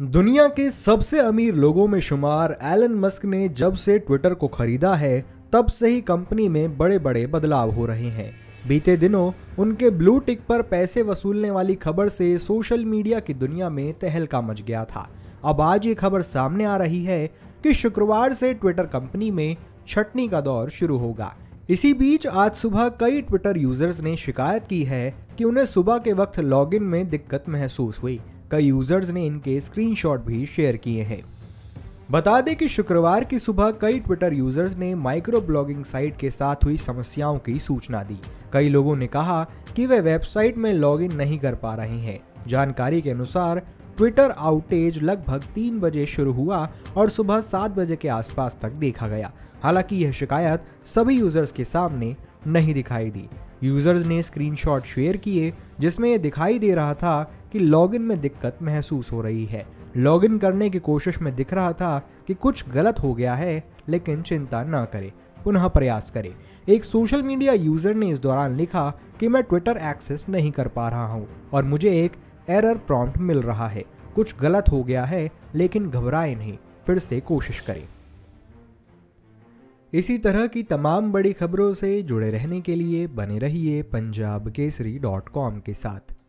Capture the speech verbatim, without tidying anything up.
दुनिया के सबसे अमीर लोगों में शुमार एलन मस्क ने जब से ट्विटर को खरीदा है तब से ही कंपनी में बड़े बड़े बदलाव हो रहे हैं। बीते दिनों उनके ब्लू टिक पर पैसे वसूलने वाली खबर से सोशल मीडिया की दुनिया में तहलका मच गया था। अब आज ये खबर सामने आ रही है कि शुक्रवार से ट्विटर कंपनी में छटनी का दौर शुरू होगा। इसी बीच आज सुबह कई ट्विटर यूजर्स ने शिकायत की है कि उन्हें सुबह के वक्त लॉगिन में दिक्कत महसूस हुई। कई यूजर्स ने इनके स्क्रीनशॉट भी शेयर किए हैं। बता दें कि शुक्रवार की सुबह कई ट्विटर यूजर्स ने माइक्रो ब्लॉगिंग साइट के साथ हुई समस्याओं की सूचना दी। कई लोगों ने कहा कि वे वेबसाइट में लॉगिन नहीं कर पा रहे हैं। जानकारी के अनुसार ट्विटर आउटेज लगभग तीन बजे शुरू हुआ और सुबह सात बजे के आसपास तक देखा गया। हालांकि यह शिकायत सभी यूजर्स के सामने नहीं दिखाई दी। यूजर्स ने स्क्रीनशॉट शेयर किए जिसमें यह दिखाई दे रहा था कि लॉगिन में दिक्कत महसूस हो रही है। लॉगिन करने की कोशिश में दिख रहा था कि कुछ गलत हो गया है, लेकिन चिंता ना करें, पुनः प्रयास करें। एक सोशल मीडिया यूजर ने इस दौरान लिखा कि मैं ट्विटर एक्सेस नहीं कर पा रहा हूं और मुझे एक एरर प्रॉम्प्ट मिल रहा है। कुछ गलत हो गया है, लेकिन घबराएं नहीं, फिर से कोशिश करें। इसी तरह की तमाम बड़ी खबरों से जुड़े रहने के लिए बने रहिए पंजाब केसरी डॉट कॉम के साथ।